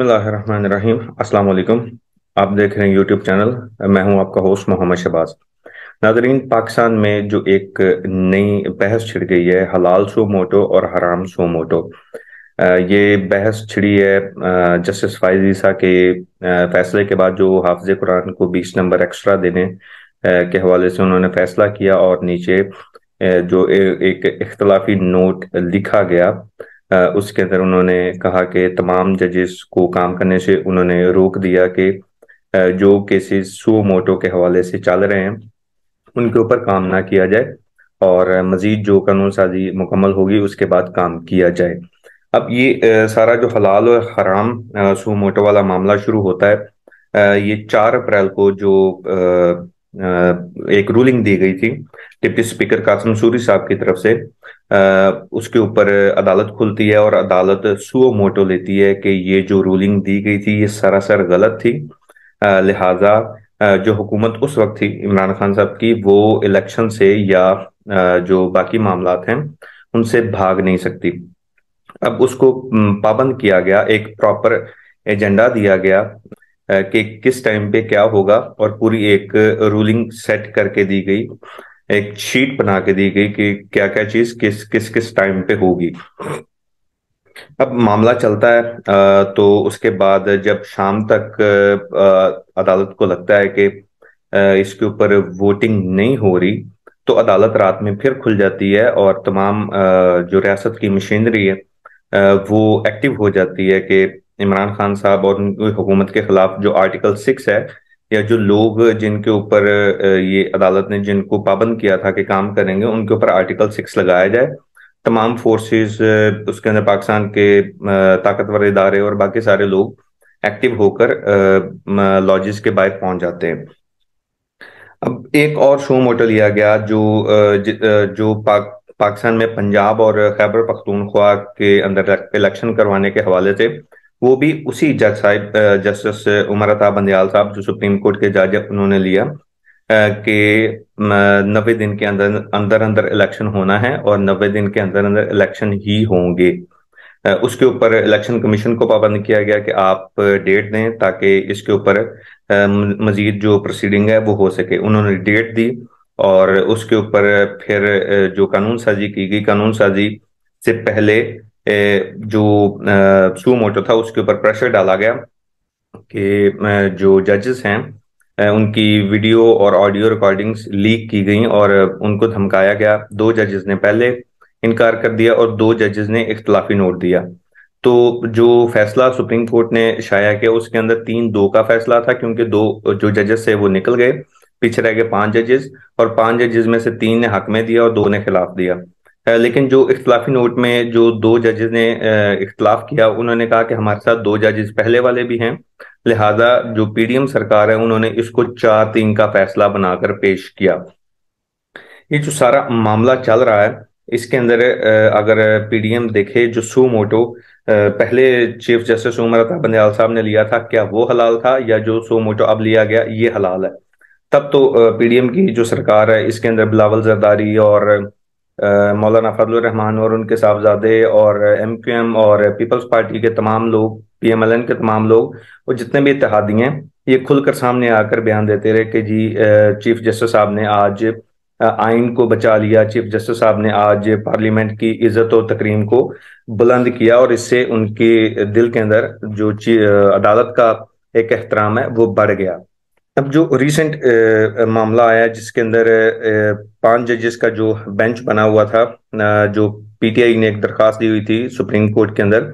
बिस्मिल्लाहिर्रहमानिर्रहीम, अस्सलाम वालेकुम। आप देख रहे हैं यूट्यूब चैनल, मैं हूं आपका होस्ट मोहम्मद शहबाज। नाजरीन, पाकिस्तान में जो एक नई बहस छिड़ गई है, हलाल सो मोटो और हराम सो मोटो, ये बहस छिड़ी है जस्टिस फैज़ ईसा के फैसले के बाद, जो हाफिज कुरान को 20 नंबर एक्स्ट्रा देने के हवाले से उन्होंने फैसला किया और नीचे जो एक इख्तलाफी नोट लिखा गया उसके अंदर उन्होंने कहा कि तमाम जजेस को काम करने से उन्होंने रोक दिया कि जो केसेस सुओ मोटो के हवाले से चल रहे हैं उनके ऊपर काम ना किया जाए और मजीद जो कानून साजी मुकम्मल होगी उसके बाद काम किया जाए। अब ये सारा जो हलाल और हराम सुओ मोटो वाला मामला शुरू होता है, ये 4 अप्रैल को जो एक रूलिंग दी गई थी डिप्टी स्पीकर कासिम सूरी साहब की तरफ से, उसके ऊपर अदालत खुलती है और अदालत सुओ मोटो लेती है कि ये जो रूलिंग दी गई थी ये सरासर गलत थी। लिहाजा जो हुकूमत उस वक्त थी इमरान खान साहब की, वो इलेक्शन से या जो बाकी मामलात हैं उनसे भाग नहीं सकती। अब उसको पाबंद किया गया, एक प्रॉपर एजेंडा दिया गया कि किस टाइम पे क्या होगा, और पूरी एक रूलिंग सेट करके दी गई, एक शीट बना के दी गई कि क्या क्या चीज किस किस किस टाइम पे होगी। अब मामला चलता है तो उसके बाद जब शाम तक अदालत को लगता है कि इसके ऊपर वोटिंग नहीं हो रही, तो अदालत रात में फिर खुल जाती है और तमाम जो रियासत की मशीनरी है वो एक्टिव हो जाती है कि इमरान खान साहब और उनकी हुकूमत के खिलाफ जो आर्टिकल 6 है, या जो लोग जिनके ऊपर ये अदालत ने जिनको पाबंद किया था कि काम करेंगे उनके ऊपर आर्टिकल 6 लगाया जाए। तमाम फोर्सेस उसके अंदर पाकिस्तान के ताकतवर इदारे और बाकी सारे लोग एक्टिव होकर लॉजिस के बाहर पहुंच जाते हैं। अब एक और सुओ मोटो लिया गया जो पाकिस्तान में पंजाब और खैबर पख्तूनख्वा के अंदर इलेक्शन करवाने के हवाले से, वो भी उसी जज साहब जस्टिस उमर अता बंदियाल साहब जो सुप्रीम कोर्ट के जज, उन्होंने लिया कि 90 दिन के अंदर इलेक्शन होना है और 90 दिन के अंदर इलेक्शन ही होंगे। उसके ऊपर इलेक्शन कमीशन को पाबंद किया गया कि आप डेट दें ताकि इसके ऊपर मजीद जो प्रोसीडिंग है वो हो सके। उन्होंने डेट दी और उसके ऊपर फिर जो कानून साजी की गई, कानून साजी से पहले जो सुओ मोटो था उसके ऊपर प्रेशर डाला गया कि जो जजेस हैं उनकी वीडियो और ऑडियो रिकॉर्डिंग्स लीक की गई और उनको धमकाया गया। 2 जजेस ने पहले इनकार कर दिया और 2 जजेस ने इख्तलाफी नोट दिया। तो जो फैसला सुप्रीम कोर्ट ने शाया किया उसके अंदर 3-2 का फैसला था, क्योंकि 2 जो जजेस थे वो निकल गए, पीछे रह गए 5 जजेस, और 5 जजेस में से 3 ने हक में दिया और 2 ने खिलाफ दिया। लेकिन जो इख्तलाफी नोट में जो 2 जजेस ने इख्तलाफ किया, उन्होंने कहा कि हमारे साथ 2 जजेस पहले वाले भी हैं, लिहाजा जो पीडीएम सरकार है उन्होंने इसको 4-3 का फैसला बनाकर पेश किया। ये जो सारा मामला चल रहा है इसके अंदर अगर पीडीएम देखे, जो सुओ मोटो पहले चीफ जस्टिस उमर अता बंदियाल साहब ने लिया था, क्या वो हलाल था, या जो सुओ मोटो अब लिया गया ये हलाल है? तब तो पीडीएम की जो सरकार है इसके अंदर बिलावल जरदारी और मौलाना फजलुर रहमान और उनके साहबजादे और एमक्यूएम और पीपल्स पार्टी के तमाम लोग, पीएमएलएन के तमाम लोग और जितने भी इत्तेहादी हैं, ये खुलकर सामने आकर बयान देते रहे कि जी चीफ जस्टिस साहब ने आज आइन को बचा लिया, चीफ जस्टिस साहब ने आज पार्लियामेंट की इज्जत और तकरीम को बुलंद किया, और इससे उनके दिल के अंदर जो अदालत का एक एहतराम है वो बढ़ गया। अब जो रिसेंट मामला आया जिसके अंदर 5 जजेस का जो बेंच बना हुआ था, जो पीटीआई ने एक दरखास्त दी हुई थी सुप्रीम कोर्ट के अंदर,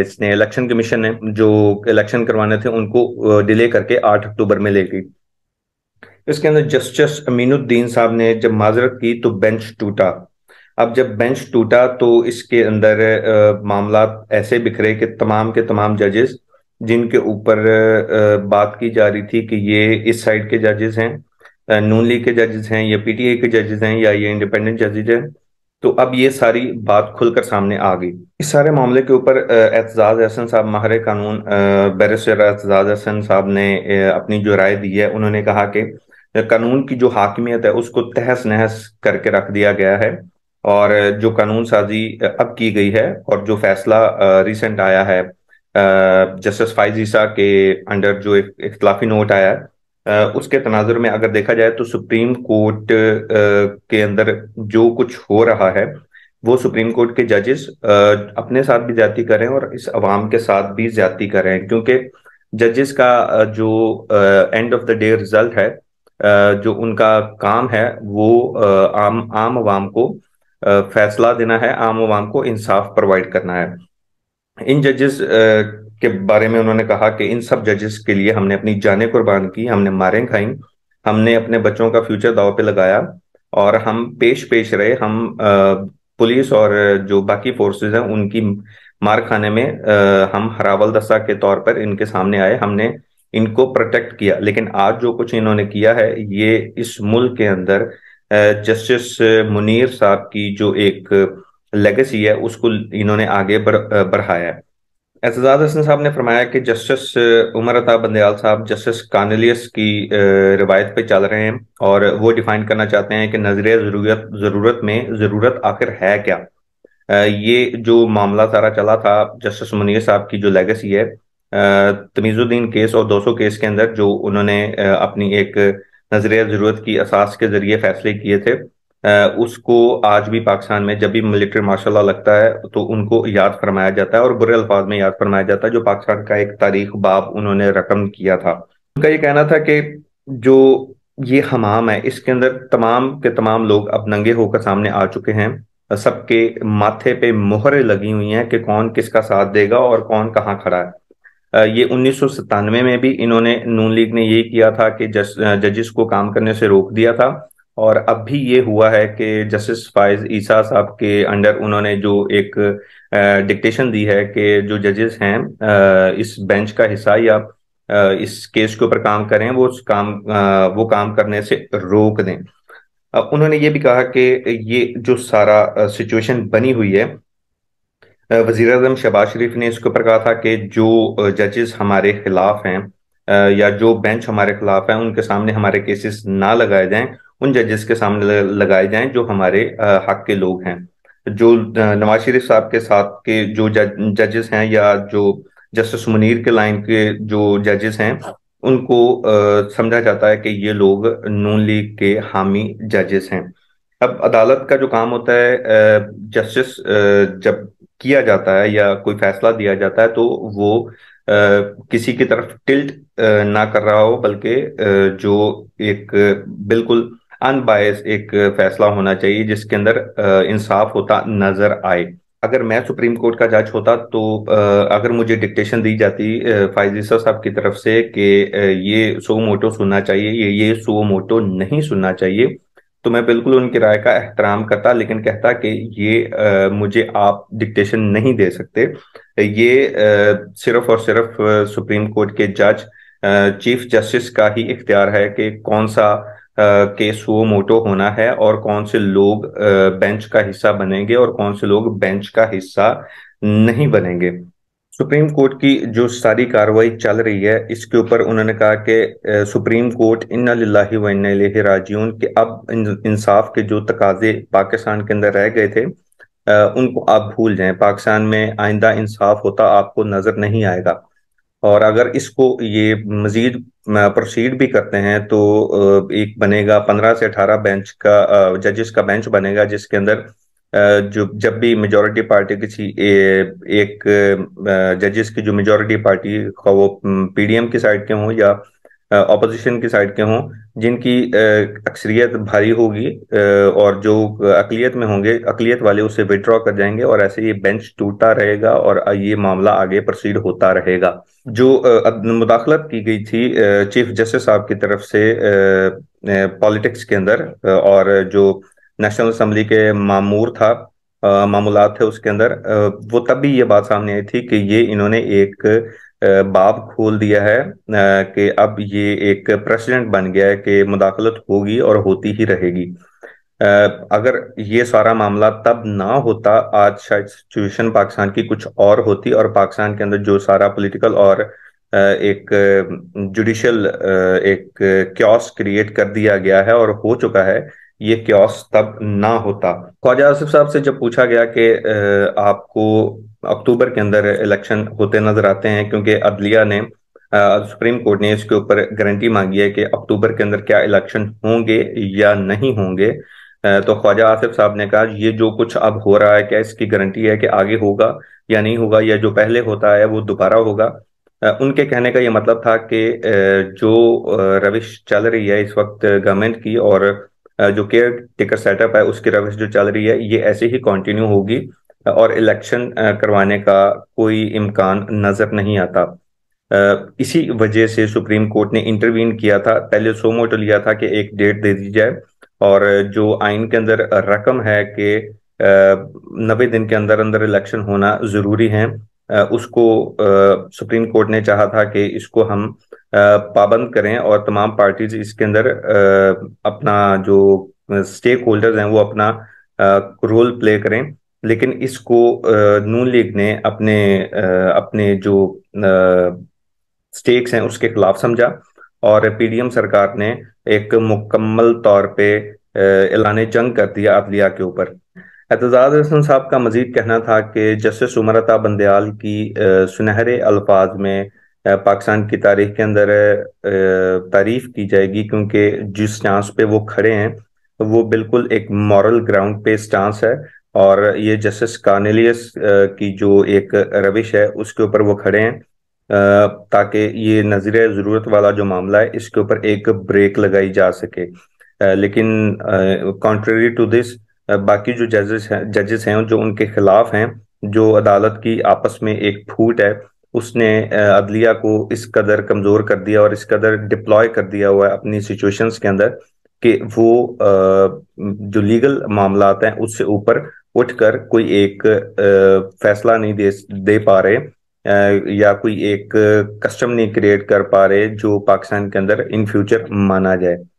इसने इलेक्शन कमीशन ने जो इलेक्शन करवाने थे उनको डिले करके 8 अक्टूबर में ले गई। इसके अंदर जस्टिस अमीनुद्दीन साहब ने जब माजरत की तो बेंच टूटा। अब जब बेंच टूटा तो इसके अंदर मामला ऐसे बिखरे कि तमाम के तमाम जजेस जिनके ऊपर बात की जा रही थी कि ये इस साइड के जजेस हैं, नून लीग के जजेस हैं, या पीटीआई के जजेस हैं, या ये इंडिपेंडेंट जजेस हैं, तो अब ये सारी बात खुलकर सामने आ गई। इस सारे मामले के ऊपर एतजाज अहसन साहब, माहिर कानून बैरिस्टर एतजाज अहसन साहब ने अपनी जो राय दी है, उन्होंने कहा कि कानून की जो हाकिमियत है उसको तहस नहस करके रख दिया गया है और जो कानून साजी अब की गई है और जो फैसला रिसेंट आया है जस्टिस फाइज ईसा के अंडर जो इख्तलाफी नोट आया है उसके तनाजुर में अगर देखा जाए तो सुप्रीम कोर्ट के अंदर जो कुछ हो रहा है वो सुप्रीम कोर्ट के जजेस अपने साथ भी ज्यादती कर रहे हैं और इस अवाम के साथ भी ज्यादती कर रहे हैं, क्योंकि जजेस का जो end of the day result है जो उनका काम है वो आम आवाम को फैसला देना है, आम आवाम को इंसाफ प्रोवाइड करना है। इन जजेस के बारे में उन्होंने कहा कि इन सब जजेस के लिए हमने अपनी जानें कुर्बान की, हमने मारें खाई, हमने अपने बच्चों का फ्यूचर दाव पे लगाया और हम पेश रहे, हम पुलिस और जो बाकी फोर्सेस हैं उनकी मार खाने में हम हरावल दस्ता के तौर पर इनके सामने आए, हमने इनको प्रोटेक्ट किया। लेकिन आज जो कुछ इन्होंने किया है ये इस मुल्क के अंदर जस्टिस मुनीर साहब की जो एक लेगेसी है उसको इन्होंने आगे बढ़ाया है। एतजाज अहसन साहब ने फरमाया कि जस्टिस उमर अता बंदियाल साहब जस्टिस कॉर्नेलियस की रिवायत पे चल रहे हैं और वो डिफाइन करना चाहते हैं कि नजरिया ज़रूरत आखिर है क्या। ये जो मामला सारा चला था जस्टिस मुनीर साहब की जो लेगेसी है तमीजुद्दीन केस और 200 केस के अंदर जो उन्होंने अपनी एक नजरिया ज़रूरत की असास के जरिए फैसले किए थे, उसको आज भी पाकिस्तान में जब भी मिलिट्री मार्शल लॉ लगता है तो उनको याद फरमाया जाता है और बुरे अल्फाज में याद फरमाया जाता है, जो पाकिस्तान का एक तारीख बाब उन्होंने रकम किया था। उनका ये कहना था कि जो ये हमाम है इसके अंदर तमाम के तमाम लोग अब नंगे होकर सामने आ चुके हैं, सबके माथे पे मोहरें लगी हुई हैं कि कौन किसका साथ देगा और कौन कहाँ खड़ा है। ये 1997 में भी इन्होंने नून लीग ने यही किया था कि जजिस को काम करने से रोक दिया था और अब भी ये हुआ है कि जस्टिस फाइज ईसा साहब के अंडर उन्होंने जो एक डिक्टेशन दी है कि जो जजेस हैं इस बेंच का हिस्सा या इस केस के ऊपर काम करें वो काम करने से रोक दें। उन्होंने ये भी कहा कि ये जो सारा सिचुएशन बनी हुई है वज़ीर-ए-आज़म शहबाज शरीफ ने इसके ऊपर कहा था कि जो जजेस हमारे खिलाफ हैं या जो बेंच हमारे खिलाफ हैं उनके सामने हमारे केसेस ना लगाए जाएं, उन जजेस के सामने लगाए जाएं जो हमारे हक के लोग हैं। जो नवाज शरीफ साहब के साथ के जो जजेस हैं या जो जस्टिस मुनीर के लाइन के जो जजेस हैं उनको समझा जाता है कि ये लोग नून लीग के हामी जजेस हैं। अब अदालत का जो काम होता है जस्टिस जब किया जाता है या कोई फैसला दिया जाता है तो वो किसी की तरफ टिल्ट ना कर रहा हो, बल्कि जो एक बिल्कुल अनबायस एक फैसला होना चाहिए जिसके अंदर इंसाफ होता नजर आए। अगर मैं सुप्रीम कोर्ट का जज होता तो अगर मुझे डिक्टेशन दी जाती फैज़ ईसा साहब की तरफ से कि ये सो मोटो सुनना चाहिए, ये सो मोटो नहीं सुनना चाहिए, तो मैं बिल्कुल उनकी राय का एहतराम करता, लेकिन कहता कि ये मुझे आप डिक्टेशन नहीं दे सकते, ये सिर्फ और सिर्फ सुप्रीम कोर्ट के जज चीफ जस्टिस का ही इख्तियार है कि कौन सा केस वो मोटो होना है और कौन से लोग बेंच का हिस्सा बनेंगे और कौन से लोग बेंच का हिस्सा नहीं बनेंगे। सुप्रीम कोर्ट की जो सारी कार्रवाई चल रही है इसके ऊपर उन्होंने कहा कि सुप्रीम कोर्ट इन्ना लिल्लाहि व इन्ना इलैहि राजिऊन के अब इंसाफ के जो तकाजे पाकिस्तान के अंदर रह गए थे उनको आप भूल जाएं, पाकिस्तान में आइंदा इंसाफ होता आपको नजर नहीं आएगा। और अगर इसको ये मजीद प्रोसीड भी करते हैं तो एक बनेगा 15 से 18 बेंच का जजेस का बेंच बनेगा जिसके अंदर जो जब भी मेजॉरिटी पार्टी किसी एक जजेस की जो मेजॉरिटी पार्टी वो पीडीएम की साइड के हों या ऑपोजिशन की साइड के हों, जिनकी अक्सरियत भारी होगी और जो अकलियत में होंगे अकलियत वाले उसे विड्रॉ कर जाएंगे और ऐसे ये बेंच टूटता रहेगा और ये मामला आगे प्रोसीड होता रहेगा। जो मुदाखलत की गई थी चीफ जस्टिस साहब की तरफ से पॉलिटिक्स के अंदर और जो नेशनल असम्बली के मामूर था मामूलात थे उसके अंदर वो तब भी ये बात सामने आई थी कि ये इन्होंने एक बाब खोल दिया है कि अब ये एक प्रेसिडेंट बन गया है कि मुदाखलत होगी और होती ही रहेगी। अगर ये सारा मामला तब ना होता आज शायद सिचुएशन पाकिस्तान की कुछ और होती और पाकिस्तान के अंदर जो सारा पॉलिटिकल और एक जुडिशल एक क्योस क्रिएट कर दिया गया है और हो चुका है ये क्योस तब ना होता। ख्वाजा आसिफ साहब से जब पूछा गया कि आपको अक्टूबर के अंदर इलेक्शन होते नजर आते हैं, क्योंकि अदलिया ने सुप्रीम कोर्ट ने इसके ऊपर गारंटी मांगी है कि अक्टूबर के अंदर क्या इलेक्शन होंगे या नहीं होंगे, तो ख्वाजा आसिफ साहब ने कहा ये जो कुछ अब हो रहा है क्या इसकी गारंटी है कि आगे होगा या नहीं होगा, या जो पहले होता है वो दोबारा होगा। उनके कहने का ये मतलब था कि जो रविश चल रही है इस वक्त गवर्नमेंट की और जो केयर टेकर सेटअप है उसकी रविश जो चल रही है ये ऐसे ही कंटिन्यू होगी और इलेक्शन करवाने का कोई इम्कान नजर नहीं आता। इसी वजह से सुप्रीम कोर्ट ने इंटरवीन किया था, पहले सो मोटो लिया था कि एक डेट दे दी जाए और जो आइन के अंदर रकम है कि 90 दिन के अंदर अंदर इलेक्शन होना जरूरी है, उसको सुप्रीम कोर्ट ने चाहा था कि इसको हम पाबंद करें और तमाम पार्टीज इसके अंदर अपना जो स्टेक होल्डर्स हैं वो अपना रोल प्ले करें। लेकिन इसको नून लीग ने अपने जो स्टेक्स हैं उसके खिलाफ समझा और पीडीएम सरकार ने एक मुकम्मल तौर पे ऐलान जंग कर दिया अदलिया के ऊपर। एतज़ाज़ अहसन साहब का मजीद कहना था कि जस्टिस उमर अता बंदियाल की सुनहरे अल्फाज में पाकिस्तान की तारीख के अंदर तारीफ की जाएगी, क्योंकि जिस स्टांस पे वो खड़े हैं वो बिल्कुल एक मॉरल ग्राउंड पे स्टांस है और ये जस्टिस कॉर्नेलियस की जो एक रविश है उसके ऊपर वो खड़े हैं ताकि ये नज़ीरे ज़रूरत वाला जो मामला है इसके ऊपर एक ब्रेक लगाई जा सके। लेकिन कॉन्ट्रेरी टू दिस बाकी जो जजेस हैं जो उनके खिलाफ हैं, जो अदालत की आपस में एक फूट है उसने अदलिया को इस कदर कमजोर कर दिया और इस कदर डिप्लॉय कर दिया हुआ है अपनी सिचुएशंस के अंदर कि वो जो लीगल मामलात हैं उससे ऊपर उठकर कोई एक फैसला नहीं दे पा रहे या कोई एक कस्टम नहीं क्रिएट कर पा रहे जो पाकिस्तान के अंदर इन फ्यूचर माना जाए।